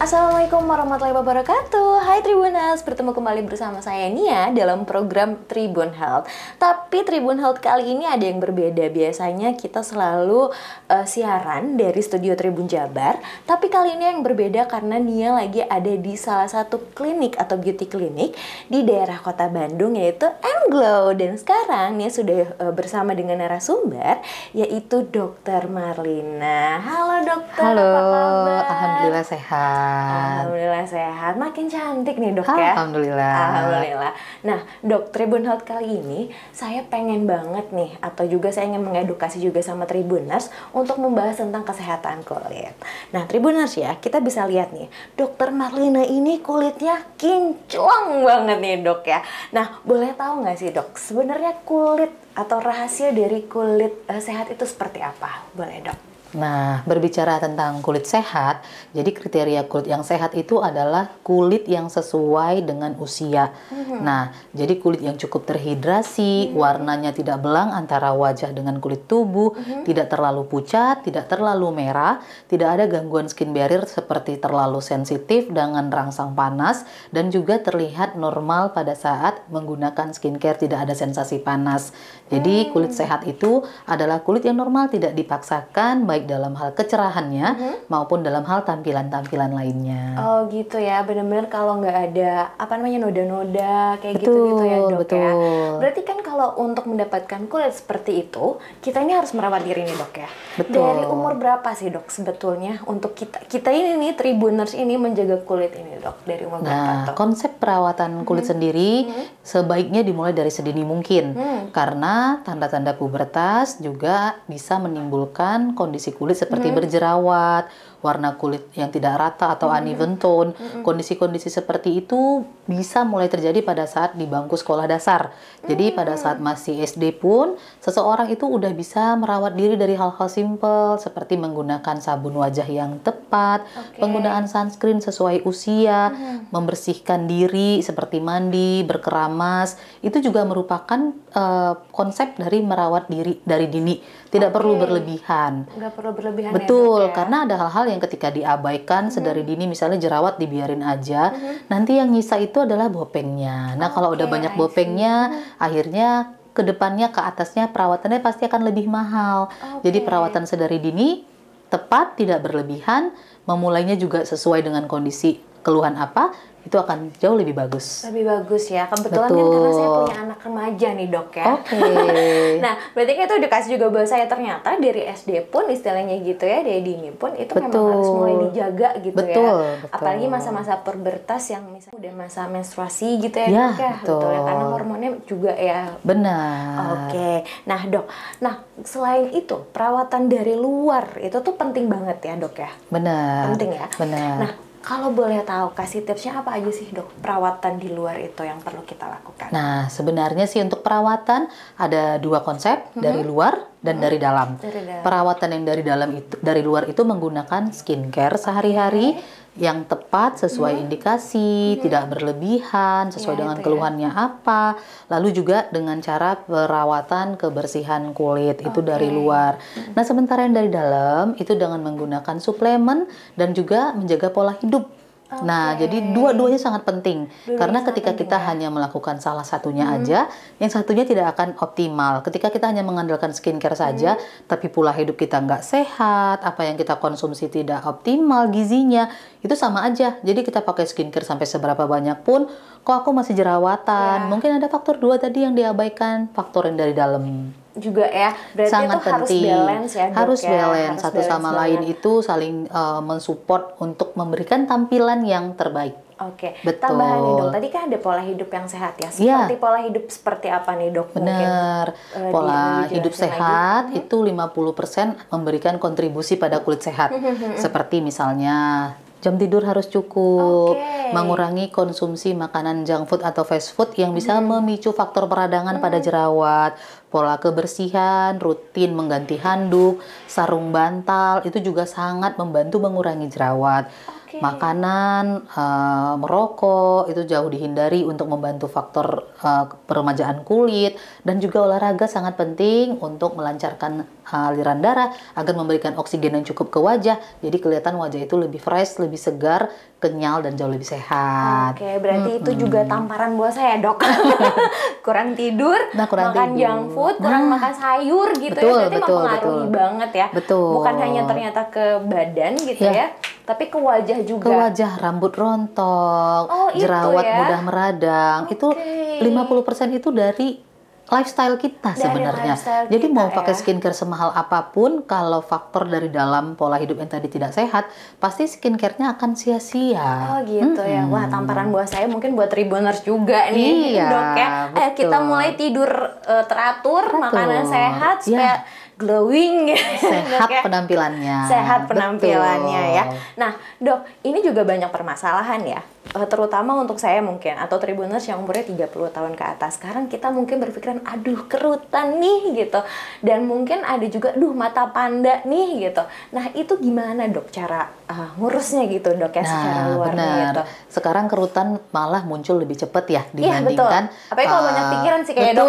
Assalamualaikum warahmatullahi wabarakatuh. Hai Tribuners, bertemu kembali bersama saya Nia dalam program Tribun Health. Tapi Tribun Health kali ini ada yang berbeda. Biasanya kita selalu siaran dari Studio Tribun Jabar, tapi kali ini yang berbeda karena Nia lagi ada di salah satu klinik atau beauty clinic di daerah Kota Bandung, yaitu eMGlow. Dan sekarang Nia sudah bersama dengan narasumber, yaitu Dokter Marlina. Halo dokter. Halo, apa kabar? Alhamdulillah sehat. Alhamdulillah sehat, makin cantik nih dok ya. Alhamdulillah. Alhamdulillah. Nah dok, Tribun Health kali ini saya pengen banget nih, atau juga saya ingin mengedukasi juga sama Tribuners untuk membahas tentang kesehatan kulit. Nah Tribuners ya, kita bisa lihat nih, Dokter Marlina ini kulitnya kinclong banget nih dok ya. Nah boleh tahu nggak sih dok, sebenarnya kulit atau rahasia dari kulit sehat itu seperti apa? Boleh dok. Nah, berbicara tentang kulit sehat, jadi kriteria kulit yang sehat itu adalah kulit yang sesuai dengan usia. Nah, jadi kulit yang cukup terhidrasi, warnanya tidak belang antara wajah dengan kulit tubuh, tidak terlalu pucat, tidak terlalu merah, tidak ada gangguan skin barrier seperti terlalu sensitif dengan rangsang panas, dan juga terlihat normal pada saat menggunakan skincare, tidak ada sensasi panas. Jadi, kulit sehat itu adalah kulit yang normal, tidak dipaksakan, baik dalam hal kecerahannya maupun dalam hal tampilan-tampilan lainnya. Oh gitu ya, benar-benar kalau nggak ada apa namanya noda-noda kayak gitu-gitu ya dok, betul ya. Berarti kan kalau untuk mendapatkan kulit seperti itu, kita ini harus merawat diri nih dok ya. Betul. Dari umur berapa sih dok sebetulnya untuk kita ini nih Tribuners ini menjaga kulit ini dok, dari umur berapa? Nah, konsep perawatan kulit sendiri sebaiknya dimulai dari sedini mungkin, karena tanda-tanda pubertas juga bisa menimbulkan kondisi kulit seperti berjerawat, warna kulit yang tidak rata atau uneven tone. Kondisi-kondisi seperti itu bisa mulai terjadi pada saat di bangku sekolah dasar. Jadi pada saat masih SD pun seseorang itu udah bisa merawat diri dari hal-hal simpel seperti menggunakan sabun wajah yang tepat, penggunaan sunscreen sesuai usia, membersihkan diri seperti mandi, berkeramas. Itu juga merupakan konsep dari merawat diri dari dini. Tidak perlu berlebihan. Nggak perlu berlebihan. Betul, ya, karena ada hal-hal yang ketika diabaikan sedari dini, misalnya jerawat dibiarin aja, nanti yang nyisa itu adalah bopengnya. Nah, kalau udah banyak bopengnya, akhirnya kedepannya ke atasnya perawatannya pasti akan lebih mahal. Jadi perawatan sedari dini tepat, tidak berlebihan, memulainya juga sesuai dengan kondisi keluhan apa, itu akan jauh lebih bagus. Lebih bagus ya, kebetulan kan karena saya punya anak remaja nih dok ya. Nah, berarti kan itu edukasi juga buat saya, ternyata dari SD pun istilahnya gitu ya, dari dini pun itu memang harus mulai dijaga gitu ya. Apalagi masa-masa pubertas yang misalnya udah masa menstruasi gitu ya, ya dok ya, betul ya, karena hormonnya juga ya. Benar. Nah dok, nah selain itu perawatan dari luar itu tuh penting banget ya dok ya. Benar. Penting ya. Benar. Nah, kalau boleh tahu, kasih tipsnya apa aja sih dok, perawatan di luar itu yang perlu kita lakukan? Nah, sebenarnya sih untuk perawatan ada dua konsep, dari luar dan dari dalam. Perawatan yang dari dalam itu, dari luar itu menggunakan skincare sehari-hari yang tepat sesuai indikasi, tidak berlebihan, sesuai dengan keluhannya apa. Lalu juga dengan cara perawatan kebersihan kulit, itu dari luar. Nah, sementara yang dari dalam itu dengan menggunakan suplemen dan juga menjaga pola hidup. Nah, jadi dua-duanya sangat penting. Karena ketika kita hanya melakukan salah satunya aja, yang satunya tidak akan optimal. Ketika kita hanya mengandalkan skincare saja, tapi pola hidup kita nggak sehat, apa yang kita konsumsi tidak optimal gizinya, itu sama aja. Jadi kita pakai skincare sampai seberapa banyak pun, kok aku masih jerawatan. Mungkin ada faktor dua tadi yang diabaikan, faktor yang dari dalam juga ya. Berarti sangat itu penting, harus balance ya, harus balance ya, satu sama lain itu saling mensupport untuk memberikan tampilan yang terbaik. Oke, tambahan nih dok, tadi kan ada pola hidup yang sehat ya, seperti pola hidup seperti apa nih dok? Bener, mungkin, pola hidup sehat itu 50% memberikan kontribusi pada kulit sehat, seperti misalnya jam tidur harus cukup, mengurangi konsumsi makanan junk food atau fast food yang bisa memicu faktor peradangan pada jerawat, pola kebersihan, rutin mengganti handuk, sarung bantal, itu juga sangat membantu mengurangi jerawat. Okay. Makanan, merokok itu jauh dihindari untuk membantu faktor peremajaan kulit, dan juga olahraga sangat penting untuk melancarkan aliran darah agar memberikan oksigen yang cukup ke wajah. Jadi kelihatan wajah itu lebih fresh, lebih segar, kenyal, dan jauh lebih sehat. Oke, berarti itu juga tamparan buat saya, Dok. Kurang tidur, makan junk food, kurang makan sayur gitu. Betul, ya. Berarti mempengaruhi banget ya. Betul. Bukan hanya ternyata ke badan gitu ya. Tapi ke wajah juga. Ke wajah, rambut rontok, jerawat mudah meradang. Okay. Itu 50% itu dari lifestyle kita sebenarnya. Jadi kita, mau pakai skincare semahal apapun, kalau faktor dari dalam pola hidup yang tadi tidak sehat, pasti skincare-nya akan sia-sia. Oh gitu ya. Wah, tamparan buat saya mungkin buat Tribuners juga nih, Dok ya. Betul. Ayo kita mulai tidur teratur, makanan sehat supaya glowing, sehat Dok, ya? Penampilannya. Sehat penampilannya. Betul. Ya. Nah, Dok, ini juga banyak permasalahan ya. Terutama untuk saya mungkin atau Tribuners yang umurnya 30 tahun ke atas. Sekarang kita mungkin berpikiran, aduh kerutan nih gitu. Dan mungkin ada juga, duh mata panda nih gitu. Nah, itu gimana Dok cara ngurusnya gitu Dok ya, secara luar gitu. Sekarang kerutan malah muncul lebih cepat ya dibandingkan. Iya, apalagi kalau banyak pikiran sih kayak Dok.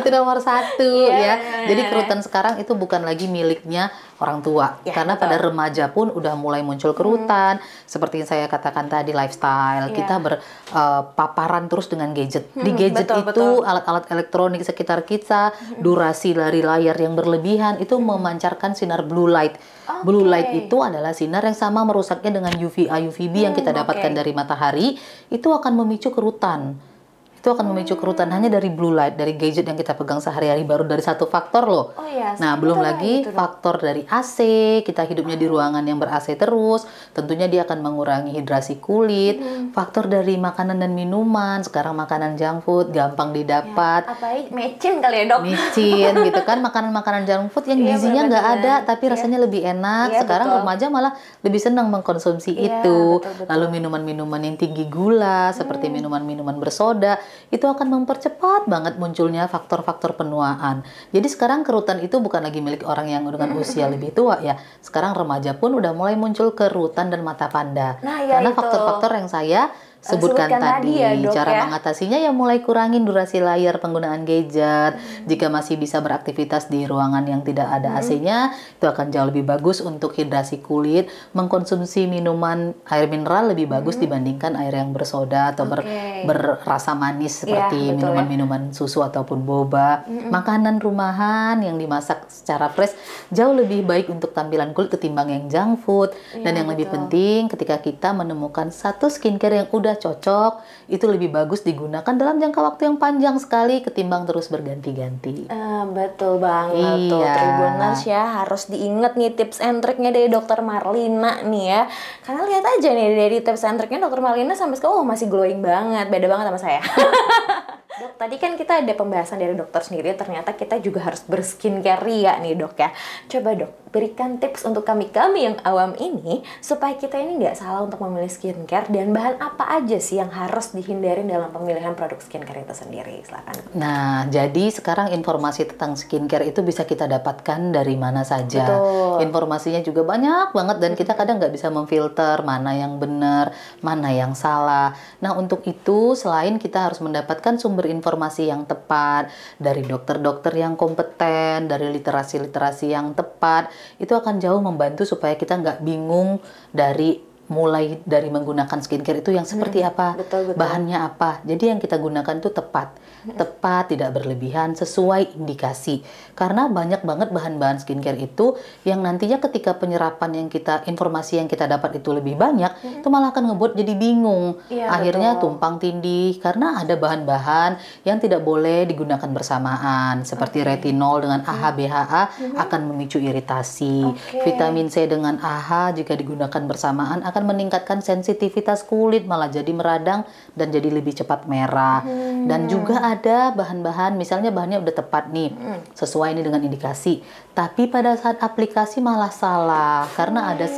Itu nomor 1 ya. Jadi kerutan sekarang itu bukan lagi miliknya orang tua, karena pada remaja pun udah mulai muncul kerutan. Seperti yang saya katakan tadi, lifestyle kita berpaparan terus dengan gadget. Di gadget itu alat-alat elektronik sekitar kita, durasi dari layar yang berlebihan itu memancarkan sinar blue light. Blue light itu adalah sinar yang sama merusaknya dengan UVA, UVB yang kita dapatkan dari matahari. Itu akan memicu kerutan. Itu akan memicu kerutan hanya dari blue light, dari gadget yang kita pegang sehari-hari, baru dari satu faktor loh. Nah, belum lagi faktor dari AC, kita hidupnya di ruangan yang ber-AC terus, tentunya dia akan mengurangi hidrasi kulit. Faktor dari makanan dan minuman, sekarang makanan junk food gampang didapat. Apalagi micin kali ya, Dok? Micin gitu kan, makanan-makanan junk food yang gizinya nggak ada, tapi rasanya lebih enak. Sekarang remaja malah lebih senang mengkonsumsi itu. Lalu minuman-minuman yang tinggi gula, seperti minuman-minuman bersoda, itu akan mempercepat banget munculnya faktor-faktor penuaan. Jadi sekarang kerutan itu bukan lagi milik orang yang dengan usia lebih tua ya. Sekarang remaja pun udah mulai muncul kerutan dan mata panda. Nah, ya, karena faktor-faktor yang saya sebutkan tadi, ya, Dok, cara mengatasinya ya mulai kurangin durasi layar, penggunaan gadget. Jika masih bisa beraktivitas di ruangan yang tidak ada AC-nya, itu akan jauh lebih bagus untuk hidrasi kulit. Mengkonsumsi minuman air mineral lebih bagus dibandingkan air yang bersoda atau berrasa manis seperti minuman-minuman susu ataupun boba. Makanan rumahan yang dimasak secara fresh jauh lebih baik untuk tampilan kulit ketimbang yang junk food. Dan yang lebih penting, ketika kita menemukan satu skincare yang udah cocok, itu lebih bagus digunakan dalam jangka waktu yang panjang sekali ketimbang terus berganti-ganti. Betul banget tuh Tribuners ya, harus diingat nih tips and triknya dari Dokter Marlina nih ya, karena lihat aja nih dari tips and triknya Dokter Marlina sampai sekarang masih glowing banget, beda banget sama saya. Dok, tadi kan kita ada pembahasan dari dokter sendiri, ternyata kita juga harus berskincare ya nih Dok ya. Coba Dok, berikan tips untuk kami-kami yang awam ini supaya kita ini nggak salah untuk memilih skincare, dan bahan apa aja sih yang harus dihindarin dalam pemilihan produk skincare itu sendiri, silakan. Nah, jadi sekarang informasi tentang skincare itu bisa kita dapatkan dari mana saja. Informasinya juga banyak banget, dan kita kadang nggak bisa memfilter mana yang benar, mana yang salah. Nah, untuk itu selain kita harus mendapatkan sumber informasi yang tepat dari dokter-dokter yang kompeten, dari literasi-literasi yang tepat, itu akan jauh membantu supaya kita nggak bingung mulai dari menggunakan skincare itu yang seperti apa, bahannya apa. Jadi yang kita gunakan itu tepat, tidak berlebihan, sesuai indikasi. Karena banyak banget bahan-bahan skincare itu yang nantinya ketika penyerapan yang kita, informasi yang kita dapat itu lebih banyak, itu malah akan ngebuat jadi bingung. Akhirnya tumpang tindih, karena ada bahan-bahan yang tidak boleh digunakan bersamaan, seperti retinol dengan AHA, BHA akan memicu iritasi. Vitamin C dengan AHA jika digunakan bersamaan akan meningkatkan sensitivitas kulit, malah jadi meradang dan jadi lebih cepat merah. Dan juga ada bahan-bahan, misalnya bahannya udah tepat nih, sesuai ini dengan indikasi, tapi pada saat aplikasi malah salah, karena ada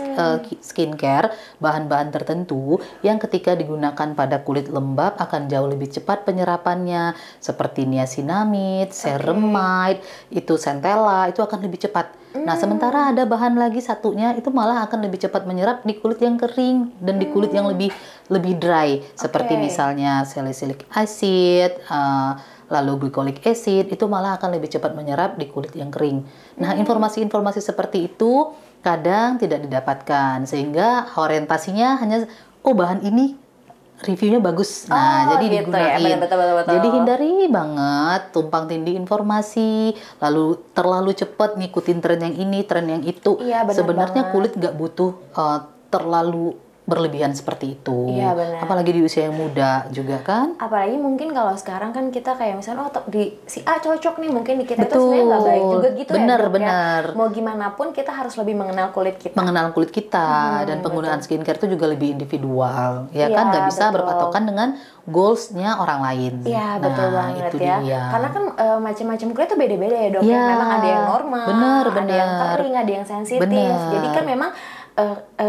skincare, bahan-bahan tertentu yang ketika digunakan pada kulit lembab akan jauh lebih cepat penyerapannya, seperti niacinamide, ceramide, itu centella, itu akan lebih cepat. Nah, sementara ada bahan lagi satunya itu malah akan lebih cepat menyerap di kulit yang kering dan di kulit yang lebih dry, seperti misalnya salicylic acid, lalu glycolic acid, itu malah akan lebih cepat menyerap di kulit yang kering. Nah, informasi-informasi seperti itu kadang tidak didapatkan, sehingga orientasinya hanya, oh bahan ini reviewnya bagus, nah jadi gitu digunain. Ya, betul. Jadi hindari banget tumpang tindih informasi, lalu terlalu cepat ngikutin tren yang ini, tren yang itu. Iya, sebenarnya kulit nggak butuh terlalu berlebihan seperti itu, ya, apalagi di usia yang muda juga kan. Apalagi mungkin kalau sekarang kan kita kayak misalnya, oh di si A cocok nih, mungkin di kita itu sebenarnya nggak baik juga gitu. Bener. Mau gimana pun kita harus lebih mengenal kulit kita. Mengenal kulit kita, dan penggunaan skincare itu juga lebih individual, ya, kan nggak bisa berpatokan dengan goalsnya orang lain. Iya, betul banget itu ya. Dia. Karena kan macam-macam kulit itu beda-beda ya, Dok. Ya, memang ada yang normal, ada yang kering, ada yang sensitif. Jadi kan memang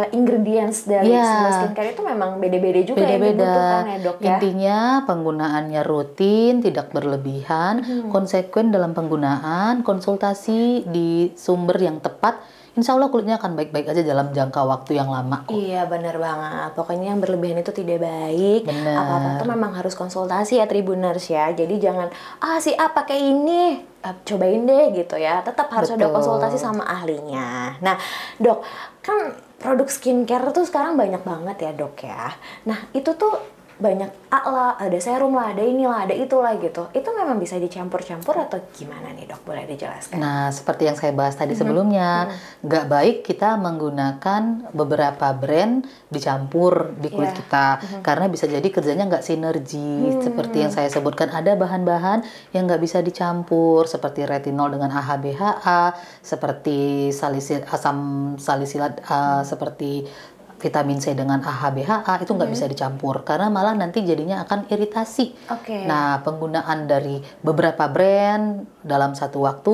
ingredients dari semua skincare itu memang beda-beda juga yang dibutuhkan ya, Dok, ya? Intinya penggunaannya rutin, tidak berlebihan, konsekuen dalam penggunaan, konsultasi di sumber yang tepat. Insya Allah kulitnya akan baik-baik aja dalam jangka waktu yang lama kok. Iya, bener banget. Pokoknya yang berlebihan itu tidak baik. Apa-apa tuh memang harus konsultasi ya, Tribuners ya. Jadi jangan, ah si A pakai ini, cobain deh gitu ya. Tetap harus ada konsultasi sama ahlinya. Nah, Dok, kan produk skincare tuh sekarang banyak banget ya, Dok, ya. Nah, itu tuh banyak A lah, ada serum lah, ada inilah, ada itulah gitu. Itu memang bisa dicampur-campur atau gimana nih, Dok? Boleh dijelaskan? Nah, seperti yang saya bahas tadi sebelumnya, nggak baik kita menggunakan beberapa brand dicampur di kulit kita, karena bisa jadi kerjanya nggak sinergi. Seperti yang saya sebutkan, ada bahan-bahan yang nggak bisa dicampur, seperti retinol dengan AHA BHA, seperti asam salisilat, seperti vitamin C dengan AHA BHA, itu nggak bisa dicampur karena malah nanti jadinya akan iritasi. Nah, penggunaan dari beberapa brand dalam satu waktu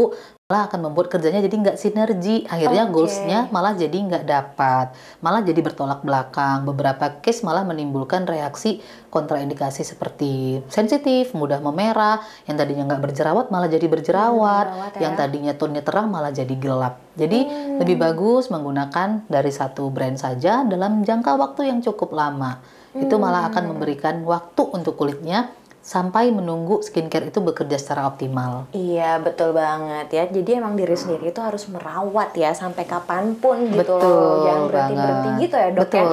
malah akan membuat kerjanya jadi nggak sinergi. Akhirnya goalsnya malah jadi nggak dapat, malah jadi bertolak belakang. Beberapa case malah menimbulkan reaksi kontraindikasi seperti sensitif, mudah memerah, yang tadinya nggak berjerawat malah jadi berjerawat, yang tadinya tonnya terang malah jadi gelap. Jadi lebih bagus menggunakan dari satu brand saja dalam jangka waktu yang cukup lama. Itu malah akan memberikan waktu untuk kulitnya sampai menunggu skincare itu bekerja secara optimal. Iya, betul banget ya. Jadi emang diri sendiri itu harus merawat ya sampai kapanpun gitu, loh. Jangan berhenti-berhenti gitu ya, Dok, ya.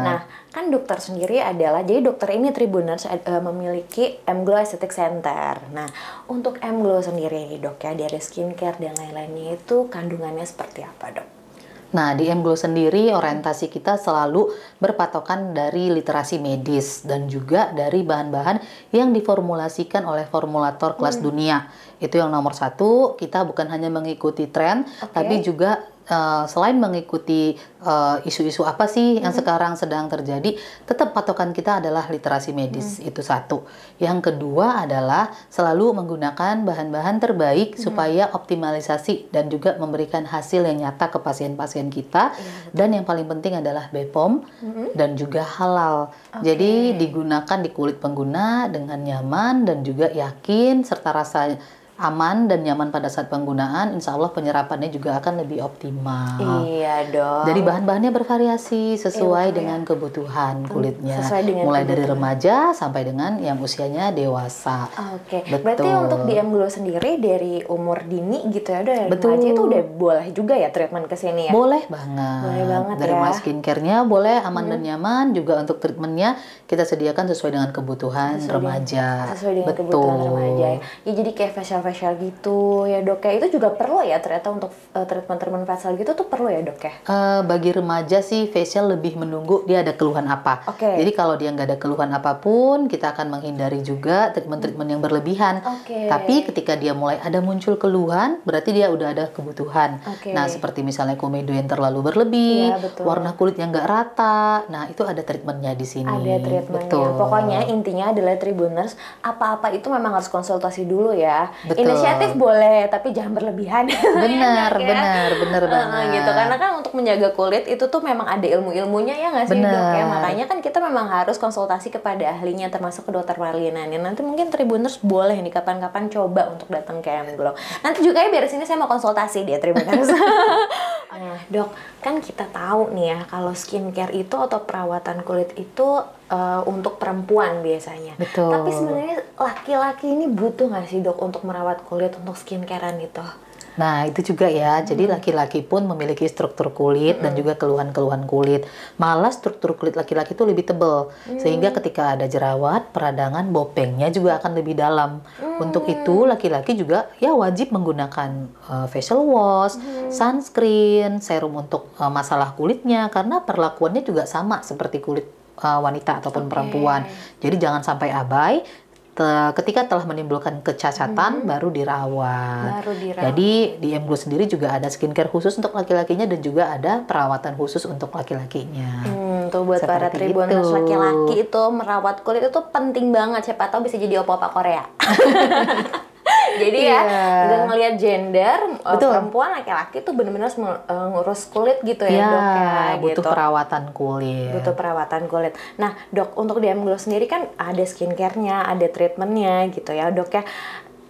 Nah, kan dokter sendiri adalah, jadi dokter ini Tribuners memiliki eMGlow Aesthetic Center. Nah, untuk eMGlow sendiri nih, Dok, ya, dari skincare dan lain-lainnya itu kandungannya seperti apa, Dok? Nah, di eMGlow sendiri orientasi kita selalu berpatokan dari literasi medis dan juga dari bahan-bahan yang diformulasikan oleh formulator kelas dunia. Itu yang nomor satu, kita bukan hanya mengikuti tren, tapi juga selain mengikuti isu-isu apa sih yang sekarang sedang terjadi, tetap patokan kita adalah literasi medis. Itu satu. Yang kedua adalah selalu menggunakan bahan-bahan terbaik supaya optimalisasi dan juga memberikan hasil yang nyata ke pasien-pasien kita. Dan yang paling penting adalah BPOM dan juga halal. Jadi digunakan di kulit pengguna dengan nyaman dan juga yakin, serta rasa aman dan nyaman pada saat penggunaan. Insya Allah penyerapannya juga akan lebih optimal. Iya, Dok. Jadi bahan-bahannya bervariasi sesuai dengan kebutuhan kulitnya. Mulai dari remaja sampai dengan yang usianya dewasa. Berarti untuk di eMGlow sendiri dari umur dini gitu ya, dari remaja itu udah boleh juga ya treatment ke sini ya? Boleh banget. Boleh banget dari ya. Dari skincare-nya boleh, aman dan nyaman. Juga untuk treatmentnya kita sediakan sesuai dengan kebutuhan remaja. Sesuai dengan kebutuhan remaja ya. Ya, jadi kayak facial gitu ya, Dok, ya. Itu juga perlu ya ternyata untuk treatment facial gitu tuh perlu ya, Dok, ya. Bagi remaja sih facial lebih menunggu dia ada keluhan apa. Jadi kalau dia nggak ada keluhan apapun, kita akan menghindari juga treatment yang berlebihan. Tapi ketika dia mulai ada muncul keluhan, berarti dia udah ada kebutuhan. Nah, seperti misalnya komedo yang terlalu berlebih, warna kulit yang nggak rata. Nah, itu ada treatmentnya di sini. Ada treatmentnya. Pokoknya intinya adalah Tribuners, apa-apa itu memang harus konsultasi dulu ya. Betul. Inisiatif boleh, tapi jangan berlebihan. Bener, ya? bener banget. Gitu, karena kan untuk menjaga kulit itu tuh memang ada ilmu-ilmunya ya nggak sih, Dok? Ya, makanya kan kita memang harus konsultasi kepada ahlinya, termasuk ke Dokter Marlina. Nanti mungkin Tribuners boleh nih kapan-kapan coba untuk datang ke eMGlow. Nanti juga ya biar sini saya mau konsultasi dia Tribuners. Dok, kan kita tahu nih ya kalau skincare itu atau perawatan kulit itu untuk perempuan biasanya. Betul. Tapi sebenarnya laki-laki ini butuh nggak sih, Dok, untuk merawat kulit untuk skincarean itu? Nah, itu juga ya. Jadi laki-laki pun memiliki struktur kulit dan juga keluhan-keluhan kulit. Malah struktur kulit laki-laki itu lebih tebal. Sehingga ketika ada jerawat, peradangan, bopengnya juga akan lebih dalam. Untuk itu laki-laki juga ya wajib menggunakan facial wash, sunscreen, serum untuk masalah kulitnya. Karena perlakuannya juga sama seperti kulit wanita ataupun perempuan. Jadi jangan sampai abai. Ketika telah menimbulkan kecacatan, baru dirawat. Jadi di eMGlow sendiri juga ada skincare khusus untuk laki-lakinya dan juga ada perawatan khusus untuk laki-lakinya. Tuh buat seperti para Tribuners laki-laki itu merawat kulit itu penting banget. Siapa tahu bisa jadi opa-opa Korea. Jadi ya, nggak ngelihat gender, perempuan, laki-laki tuh bener-bener ngurus kulit gitu ya, Dok ya. Butuh gitu. Perawatan kulit. Butuh perawatan kulit. Nah, Dok, untuk di eMGlow sendiri kan ada skincare-nya, ada treatment-nya gitu ya, Dok ya.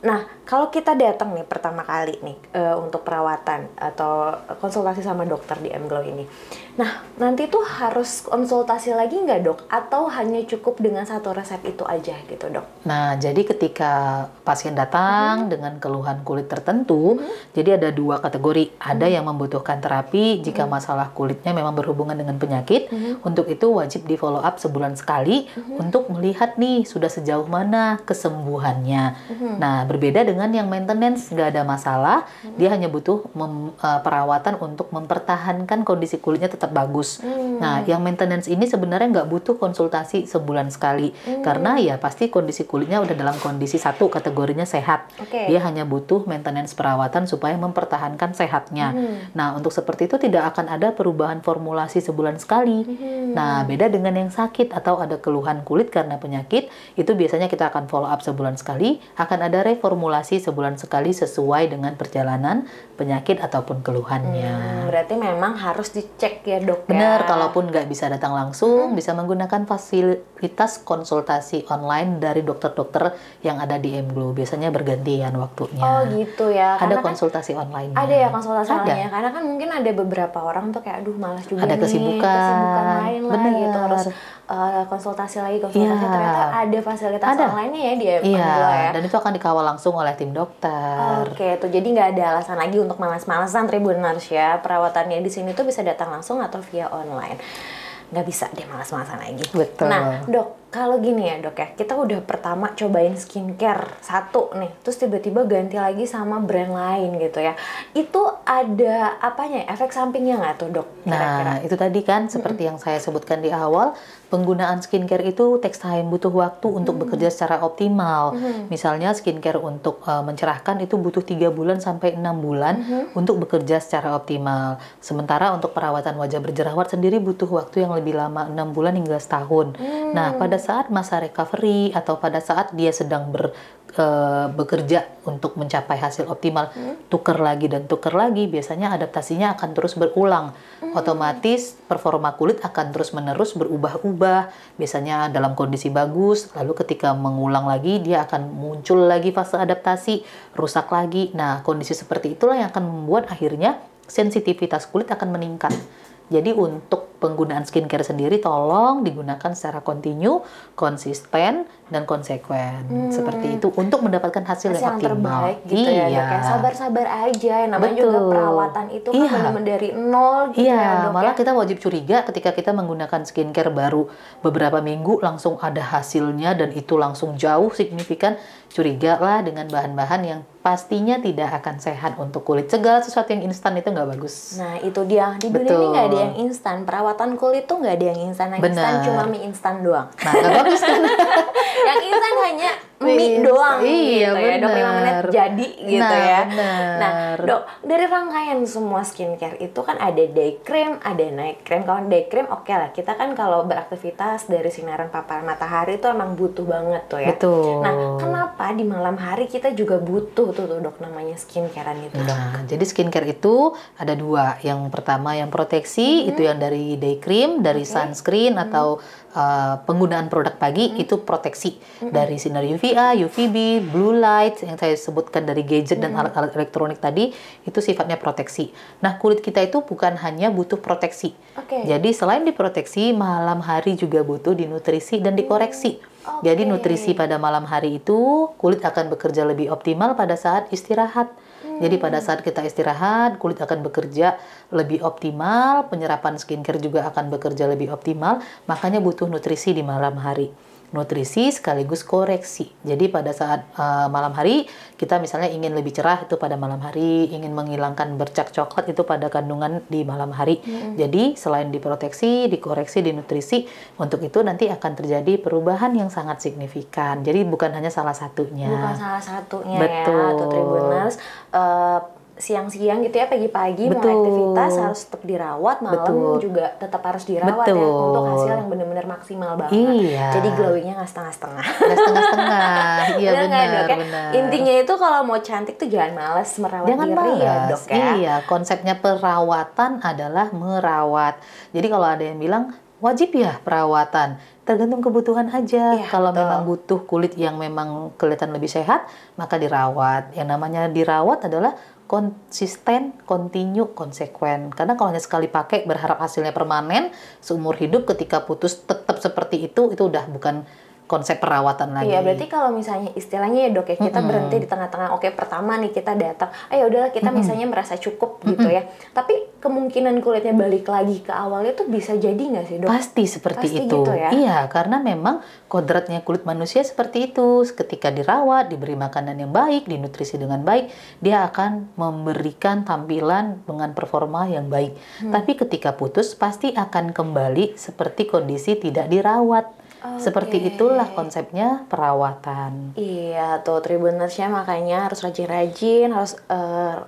Nah, kalau kita datang nih pertama kali nih untuk perawatan atau konsultasi sama dokter di eMGlow ini. Nah, nanti tuh harus konsultasi lagi nggak, Dok? Atau hanya cukup dengan satu resep itu aja gitu, Dok? Nah, jadi ketika pasien datang dengan keluhan kulit tertentu, jadi ada dua kategori. Ada yang membutuhkan terapi jika masalah kulitnya memang berhubungan dengan penyakit. Untuk itu wajib di follow up sebulan sekali untuk melihat nih sudah sejauh mana kesembuhannya. Nah, berbeda dengan yang maintenance, nggak ada masalah, dia hanya butuh perawatan untuk mempertahankan kondisi kulitnya tetap bagus. Nah, yang maintenance ini sebenarnya nggak butuh konsultasi sebulan sekali, karena ya pasti kondisi kulitnya udah dalam kondisi satu, kategorinya sehat. Dia hanya butuh maintenance perawatan supaya mempertahankan sehatnya. Nah, untuk seperti itu tidak akan ada perubahan formulasi sebulan sekali. Nah, beda dengan yang sakit atau ada keluhan kulit karena penyakit, itu biasanya kita akan follow up sebulan sekali, akan ada reformulasi sebulan sekali sesuai dengan perjalanan penyakit ataupun keluhannya. Berarti memang harus dicek ya, Dok. Bener, kalaupun nggak bisa datang langsung, bisa menggunakan fasilitas konsultasi online dari dokter-dokter yang ada di eMGlow. Biasanya bergantian waktunya. Oh gitu ya. Ada konsultasi online. Ada ya konsultasi online. Karena kan mungkin ada beberapa orang tuh kayak aduh malas juga. Ada kesibukan lain lah gitu, harus konsultasi lagi. Ternyata ada fasilitas online-nya ya di eMGlow ya. Dan itu akan dikawal langsung oleh tim dokter. Oke, tuh jadi nggak ada alasan lagi untuk malas-malasan Tribuners ya. Perawatannya di sini tuh bisa datang langsung atau via online. Nggak bisa deh malas-malasan lagi. Betul. Nah, Dok, kalau gini ya, Dok ya, kita udah pertama cobain skincare satu nih, terus tiba-tiba ganti lagi sama brand lain gitu ya. Itu ada apanya, efek sampingnya nggak tuh, Dok? Kira-kira. Nah, itu tadi kan seperti yang saya sebutkan di awal, penggunaan skincare itu takes time, butuh waktu untuk bekerja secara optimal. Misalnya skincare untuk mencerahkan itu butuh 3 bulan sampai 6 bulan untuk bekerja secara optimal. Sementara untuk perawatan wajah berjerawat sendiri butuh waktu yang lebih lama, 6 bulan hingga setahun. Nah, pada saat masa recovery atau pada saat dia sedang bekerja untuk mencapai hasil optimal, tukar lagi biasanya adaptasinya akan terus berulang. Otomatis performa kulit akan terus menerus berubah-ubah, biasanya dalam kondisi bagus, lalu ketika mengulang lagi dia akan muncul lagi fase adaptasi, rusak lagi. Nah, kondisi seperti itulah yang akan membuat akhirnya sensitivitas kulit akan meningkat. Jadi untuk penggunaan skincare sendiri tolong digunakan secara kontinu, konsisten, dan konsekuen. Seperti itu untuk mendapatkan hasil yang optimal. Terbaik gitu ya, Dok. Sabar-sabar aja, namanya juga perawatan itu kan benar-benar dari nol gitu ya, Dok. Malah kita wajib curiga ketika kita menggunakan skincare baru beberapa minggu langsung ada hasilnya dan itu langsung jauh signifikan. Curigalah dengan bahan-bahan yang pastinya tidak akan sehat untuk kulit. Segala sesuatu yang instan itu nggak bagus. Nah, itu dia. Di dunia ini nggak ada yang instan. Perawatan kulit tuh nggak ada yang instan. Yang instan cuma mie instan doang. Nah, nggak bagus kan? Yang instan hanya mie doang, iya, gitu ya, 25 menit jadi gitu, nah, ya. Bener. Nah, Dok, dari rangkaian semua skincare itu kan ada day cream, ada night cream. Kalau day cream oke lah, kita kan kalau beraktivitas dari sinaran paparan matahari itu emang butuh banget tuh ya. Betul. Nah, kenapa di malam hari kita juga butuh tuh, Dok, namanya skincarean itu, Dok? Nah, jadi skincare itu ada dua. Yang pertama yang proteksi, itu yang dari day cream, dari sunscreen atau penggunaan produk pagi, itu proteksi dari sinar UVA, UVB, blue light yang saya sebutkan dari gadget dan alat-alat elektronik tadi, itu sifatnya proteksi. Nah, kulit kita itu bukan hanya butuh proteksi. Jadi selain diproteksi, malam hari juga butuh dinutrisi dan dikoreksi. Jadi nutrisi pada malam hari itu, kulit akan bekerja lebih optimal pada saat istirahat. Jadi pada saat kita istirahat, kulit akan bekerja lebih optimal, penyerapan skincare juga akan bekerja lebih optimal, makanya butuh nutrisi di malam hari. Nutrisi sekaligus koreksi. Jadi pada saat malam hari, kita misalnya ingin lebih cerah, itu pada malam hari, ingin menghilangkan bercak coklat, itu pada kandungan di malam hari. Jadi selain diproteksi, dikoreksi, dinutrisi, untuk itu nanti akan terjadi perubahan yang sangat signifikan. Jadi bukan hanya salah satunya. Bukan salah satunya. Betul. Ya, atau Tribuners, siang-siang gitu ya, pagi-pagi mau aktivitas harus tetap dirawat, malam juga tetap harus dirawat ya, untuk hasil yang benar-benar maksimal banget. Jadi glowingnya nggak setengah-setengah. Nggak setengah-setengah. Iya, benar, benar. Intinya itu kalau mau cantik tuh jangan malas merawat diri ya, Dok ya. Iya, konsepnya perawatan adalah merawat. Jadi kalau ada yang bilang wajib ya perawatan, tergantung kebutuhan aja. Ya, kalau memang butuh kulit yang memang kelihatan lebih sehat, maka dirawat. Yang namanya dirawat adalah konsisten, kontinu, konsekuen. Karena kalau hanya sekali pakai berharap hasilnya permanen seumur hidup, ketika putus tetap seperti itu udah bukan konsep perawatan lagi. Iya, berarti kalau misalnya istilahnya ya, Dok ya, kita berhenti di tengah-tengah. Oke, pertama nih kita datang, ayo udahlah kita misalnya merasa cukup gitu ya. Tapi kemungkinan kulitnya balik lagi ke awalnya tuh bisa jadi nggak sih, Dok? Pasti seperti itu. Gitu ya? Iya, karena memang kodratnya kulit manusia seperti itu. Ketika dirawat, diberi makanan yang baik, dinutrisi dengan baik, dia akan memberikan tampilan dengan performa yang baik. Tapi ketika putus pasti akan kembali seperti kondisi tidak dirawat. Seperti itulah konsepnya perawatan. Iya tuh Tribunersnya, makanya harus rajin-rajin, harus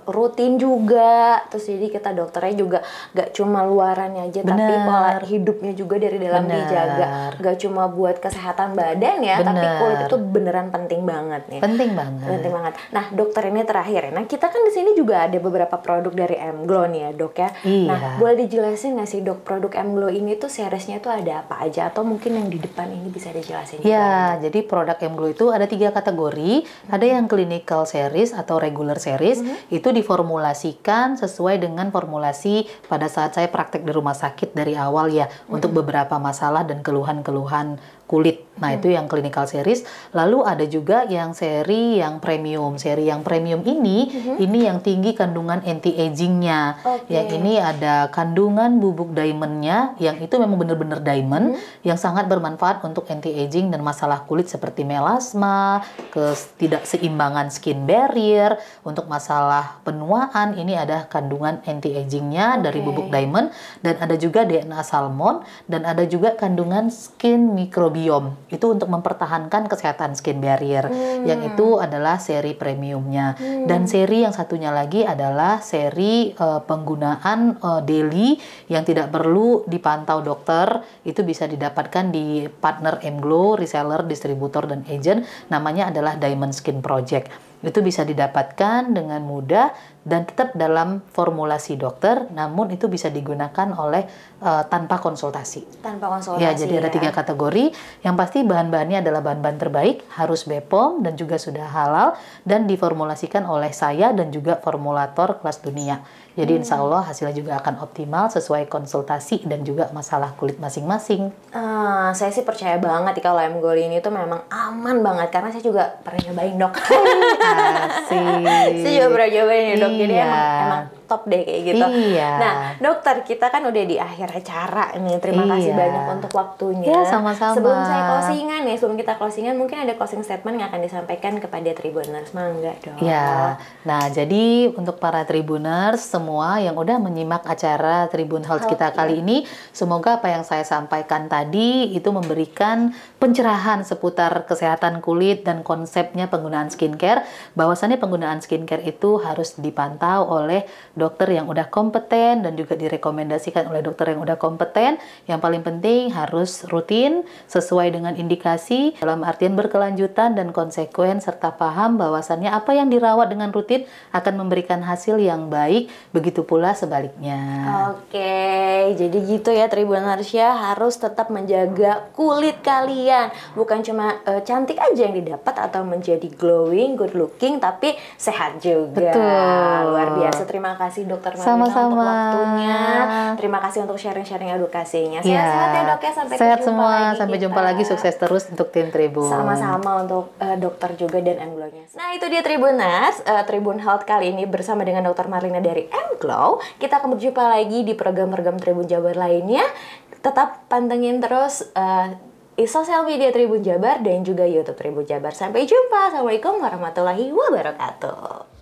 rutin juga. Terus jadi kita dokternya juga gak cuma luarannya aja, tapi pola hidupnya juga dari dalam dijaga. Gak cuma buat kesehatan badan ya, tapi kulit itu beneran penting banget nih. Penting banget. Penting banget. Nah, Dokter, ini terakhir. Nah, kita kan di sini juga ada beberapa produk dari eMGlow nih ya, Dok ya. Iya. Nah, boleh dijelasin nggak sih, Dok, produk eMGlow ini tuh seriesnya tuh ada apa aja, atau mungkin yang di depan ini bisa dijelasin? Ya, jadi produk eMGlow itu ada 3 kategori. Ada yang clinical series atau regular series, itu diformulasikan sesuai dengan formulasi pada saat saya praktek di rumah sakit dari awal ya, untuk beberapa masalah dan keluhan-keluhan kulit. Nah, itu yang clinical series. Lalu ada juga yang seri yang premium. Seri yang premium ini yang tinggi kandungan anti-agingnya. Yang ini ada kandungan bubuk diamondnya, yang itu memang benar-benar diamond, yang sangat bermanfaat untuk anti-aging dan masalah kulit seperti melasma, ketidakseimbangan skin barrier. Untuk masalah penuaan, ini ada kandungan anti-agingnya dari bubuk diamond, dan ada juga DNA salmon, dan ada juga kandungan skin mikrobiom, itu untuk mempertahankan kesehatan skin barrier. Yang itu adalah seri premiumnya. Dan seri yang satunya lagi adalah seri penggunaan daily yang tidak perlu dipantau dokter, itu bisa didapatkan di partner eMGlow, reseller, distributor, dan agent. Namanya adalah Diamond Skin Project. Itu bisa didapatkan dengan mudah dan tetap dalam formulasi dokter, namun itu bisa digunakan oleh tanpa konsultasi. Tanpa konsultasi. Ya, jadi ada 3 kategori. Yang pasti bahan-bahannya adalah bahan-bahan terbaik, harus BPOM dan juga sudah halal, dan diformulasikan oleh saya dan juga formulator kelas dunia. Jadi insya Allah hasilnya juga akan optimal sesuai konsultasi dan juga masalah kulit masing-masing. Saya sih percaya banget kalau eMGlow ini tuh memang aman banget, karena saya juga pernah nyobain, Dok. Asik. Saya juga pernah nyobain ya, Dok. Jadi emang stop deh kayak gitu. Iya. Nah, dokter, kita kan udah di akhir acara nih. Terima kasih banyak untuk waktunya. Iya, sama-sama. Sebelum saya closingan ya, sebelum kita closingan mungkin ada closing statement yang akan disampaikan kepada Tribuners, mangga dong. Iya. Nah, jadi untuk para Tribuners semua yang udah menyimak acara Tribun Health kita kali ini, semoga apa yang saya sampaikan tadi itu memberikan pencerahan seputar kesehatan kulit dan konsepnya penggunaan skincare. Bahwasannya penggunaan skincare itu harus dipantau oleh dokter yang udah kompeten dan juga direkomendasikan oleh dokter yang udah kompeten. Yang paling penting harus rutin sesuai dengan indikasi, dalam artian berkelanjutan dan konsekuen, serta paham bahwasannya apa yang dirawat dengan rutin akan memberikan hasil yang baik, begitu pula sebaliknya. Oke, jadi gitu ya Tribuners ya, harus tetap menjaga kulit kalian. Bukan cuma cantik aja yang didapat atau menjadi glowing, good looking, tapi sehat juga. Betul. Luar biasa, terima kasih Dokter Marlina untuk waktunya. Terima kasih untuk sharing-sharing edukasinya. Sehat-sehat ya dok ya, sampai sehat semua. Sampai jumpa lagi, sukses terus untuk tim Tribun. Sama-sama untuk dokter juga dan eMGlow-nya. Nah itu dia Tribuners, Tribun Health kali ini bersama dengan Dokter Marlina dari eMGlow. Kita akan berjumpa lagi di program-program Tribun Jabar lainnya. Tetap pantengin terus sosial media Tribun Jabar dan juga YouTube Tribun Jabar. Sampai jumpa. Assalamualaikum warahmatullahi wabarakatuh.